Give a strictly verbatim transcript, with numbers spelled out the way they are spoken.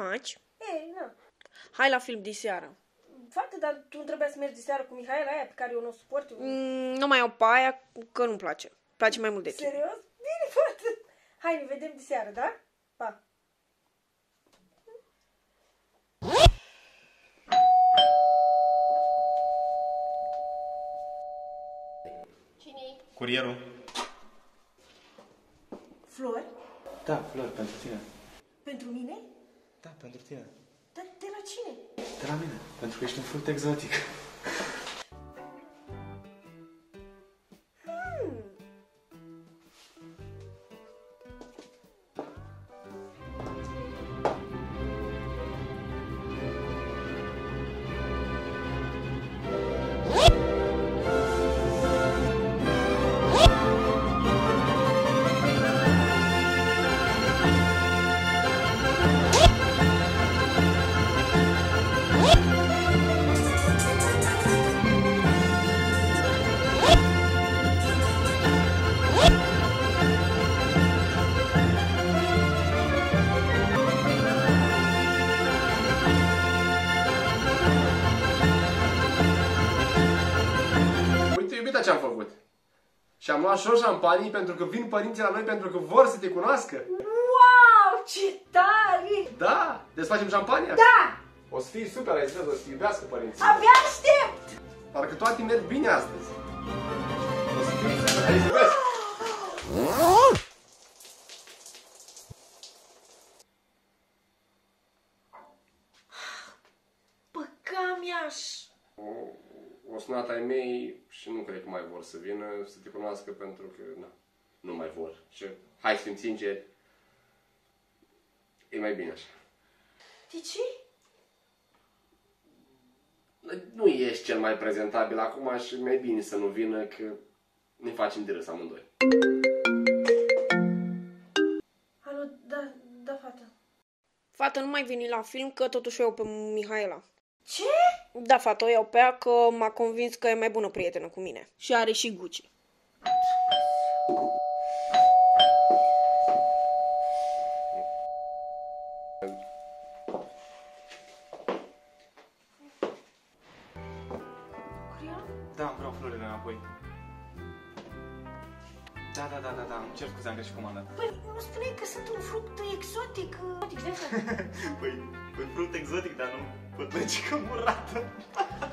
faci? Ei, nu. Hai la film diseară. Fată, dar tu nu trebuia să mergi diseară cu Mihaela aia pe care eu nu o suport? Eu... Mm, nu mai au pe aia, că nu-mi place. Place mai mult de tine. Serios? Bine, fată. Hai, ne vedem diseară, da? Pa! Cine-i? Curierul. Flori? Da, Flori, pentru tine. Pentru mine? Da, pentru tine. Dar de la cine? De la mine, pentru că ești un fruct exotic. Hmm. Ce-am făcut? Și-am luat și o șampanie pentru că vin părinții la noi pentru că vor să te cunoască. Wow, ce tare! Da, desfacem șampania? Da! O să fii super, ai zis, o să te iubească părinții. Abia aștept! Parcă toate merg bine astăzi. O să fii super, ai zis. Păcamiaș! O sunat ai mei și nu cred că mai vor să vină să te cunoască pentru că na, nu mai vor. Și hai să fim sinceri, e mai bine așa. De ce? Nu ești cel mai prezentabil acum și mai bine să nu vină că ne facem de râs amândoi. Alo, da, da, fată. Fată, nu mai veni la film că totuși eu pe Mihaela. Ce? Da, fata, o iau pe ea că m-a convins că e mai bună prietenă cu mine. Și are și Gucci. Da, vreau florile înapoi. Da, da, da, da, da, îmi cer scuze, am greșit comanda. Păi, nu spuneai că sunt un fruct exotic? Păi, un fruct exotic, dar nu... Pătrăcică murată.